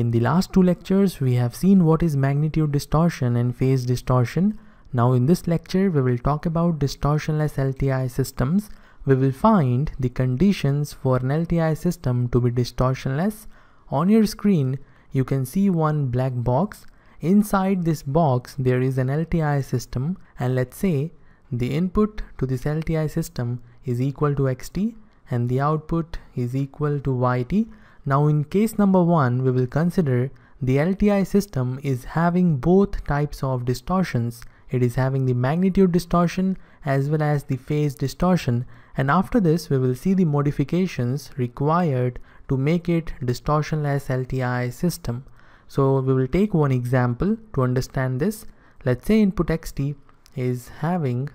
In the last two lectures, we have seen what is magnitude distortion and phase distortion. Now in this lecture, we will talk about distortionless LTI systems. We will find the conditions for an LTI system to be distortionless. On your screen, you can see one black box. Inside this box, there is an LTI system, and let's say the input to this LTI system is equal to xt and the output is equal to yt. Now in case number 1, we will consider the LTI system is having both types of distortions. It is having the magnitude distortion as well as the phase distortion, and after this we will see the modifications required to make it distortionless LTI system. So we will take one example to understand this. Let's say input xt is having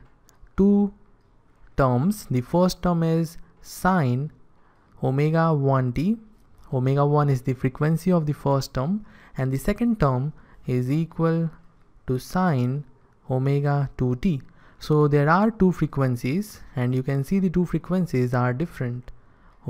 two terms. The first term is sine omega 1t. Omega 1 is the frequency of the first term, and the second term is equal to sine omega 2t. So there are two frequencies, and you can see the two frequencies are different.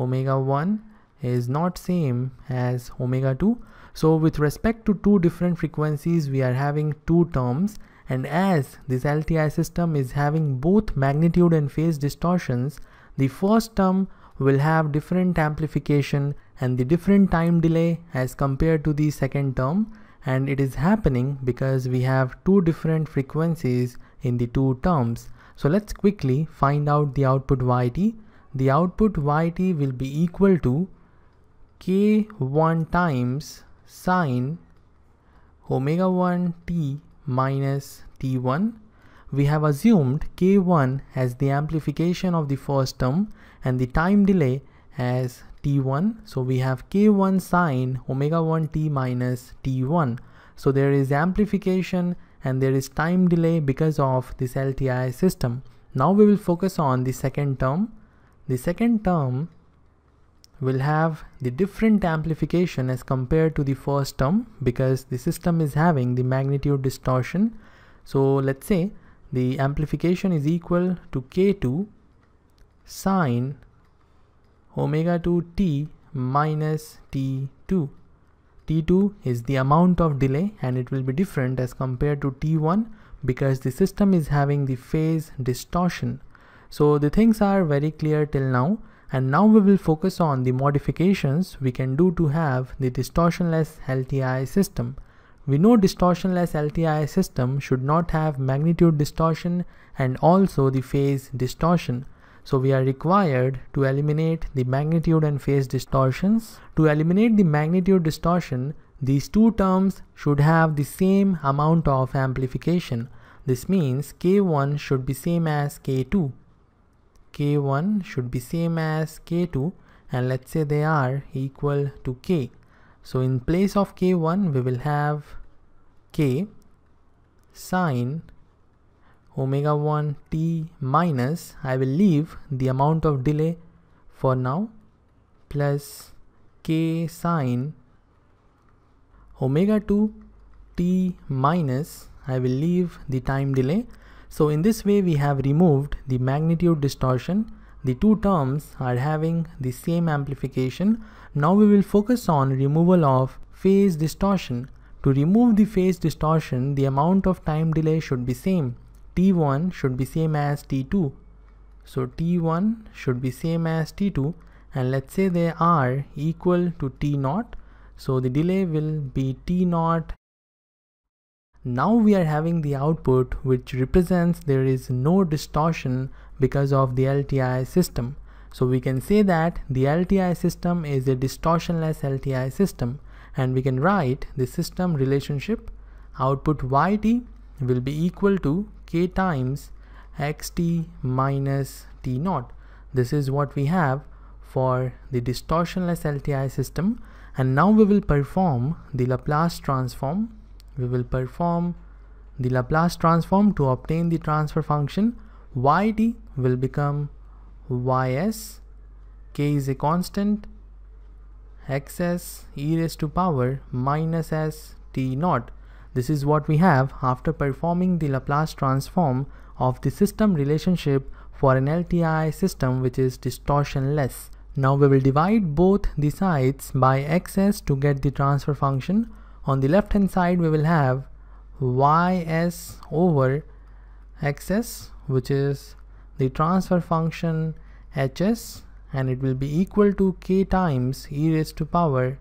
Omega 1 is not same as omega 2. So with respect to two different frequencies, we are having two terms, and as this LTI system is having both magnitude and phase distortions, the first term will have different amplification and the different time delay as compared to the second term, and it is happening because we have two different frequencies in the two terms. So let's quickly find out the output yt. The output yt will be equal to k1 times sine omega 1 t minus t1. We have assumed k1 as the amplification of the first term and the time delay as t1. So we have k1 sine omega 1 t minus t1. So there is amplification and there is time delay because of this LTI system. Now we will focus on the second term. The second term will have the different amplification as compared to the first term because the system is having the magnitude distortion. So let's say the amplification is equal to k2 sine omega 2 t minus t2. t2 is the amount of delay, and it will be different as compared to t1 because the system is having the phase distortion. So the things are very clear till now, and now we will focus on the modifications we can do to have the distortionless LTI system. We know distortionless LTI system should not have magnitude distortion and also the phase distortion. So we are required to eliminate the magnitude and phase distortions. To eliminate the magnitude distortion, these two terms should have the same amount of amplification. This means k1 should be same as k2. k1 should be same as k2, and let's say they are equal to k. So in place of k1, we will have k sine omega 1 t minus, I will leave the amount of delay for now, plus k sine omega 2 t minus, I will leave the time delay. So in this way, we have removed the magnitude distortion. The two terms are having the same amplification. Now we will focus on removal of phase distortion. To remove the phase distortion, the amount of time delay should be same. t1 should be same as t2. So t1 should be same as t2, and let's say they are equal to t0. So the delay will be t0. Now we are having the output which represents there is no distortion because of the LTI system. So we can say that the LTI system is a distortionless LTI system, and we can write the system relationship. Output yt will be equal to k times xt minus t0. This is what we have for the distortionless LTI system, and now we will perform the Laplace transform. We will perform the Laplace transform to obtain the transfer function. Yt will become ys, k is a constant, xs e raised to power minus s t0. This is what we have after performing the Laplace transform of the system relationship for an LTI system which is distortionless. Now we will divide both the sides by xs to get the transfer function. On the left hand side we will have ys over xs, which is the transfer function hs, and it will be equal to k times e raised to power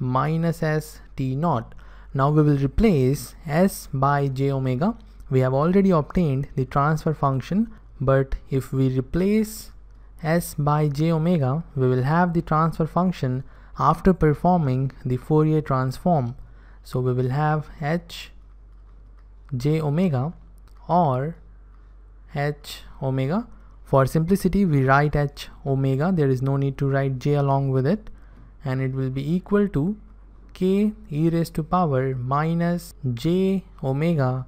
minus s t naught. Now we will replace s by j omega. We have already obtained the transfer function, but if we replace s by j omega, we will have the transfer function after performing the Fourier transform. So we will have h j omega or h omega. For simplicity we write h omega, there is no need to write j along with it, and it will be equal to k e raised to power minus j omega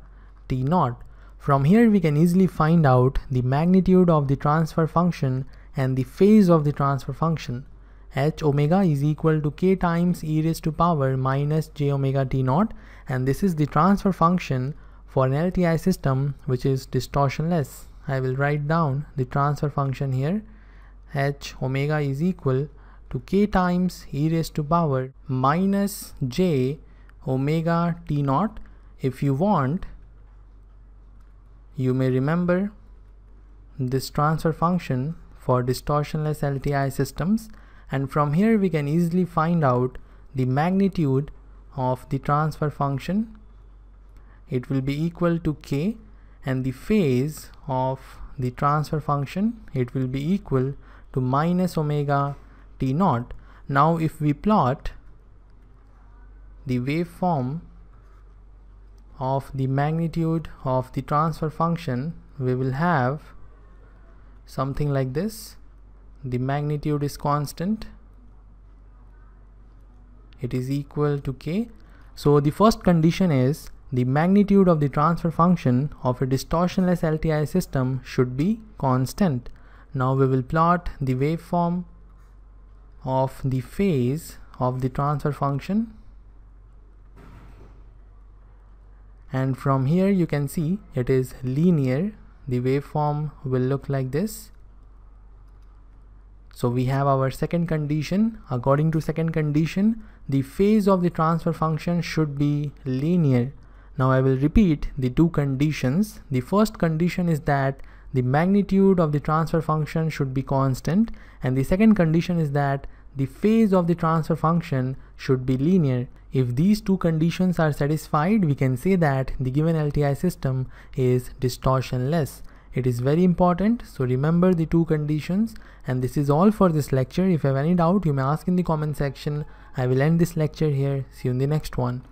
t naught. From here we can easily find out the magnitude of the transfer function and the phase of the transfer function. H omega is equal to k times e raised to power minus j omega t naught, and this is the transfer function for an LTI system which is distortionless. I will write down the transfer function here. H omega is equal to k times e raised to power minus j omega t naught. If you want, you may remember this transfer function for distortionless LTI systems, and from here we can easily find out the magnitude of the transfer function. It will be equal to k, and the phase of the transfer function, it will be equal to minus omega t naught. Now if we plot the waveform of the magnitude of the transfer function, we will have something like this. The magnitude is constant, it is equal to k. So the first condition is the magnitude of the transfer function of a distortionless LTI system should be constant. Now we will plot the waveform of the phase of the transfer function, and from here you can see it is linear. The waveform will look like this. So we have our second condition. According to second condition, the phase of the transfer function should be linear. Now I will repeat the two conditions. The first condition is that the magnitude of the transfer function should be constant, and the second condition is that the phase of the transfer function should be linear. If these two conditions are satisfied, we can say that the given LTI system is distortionless. It is very important, so remember the two conditions. And this is all for this lecture. If you have any doubt, you may ask in the comment section. I will end this lecture here. See you in the next one.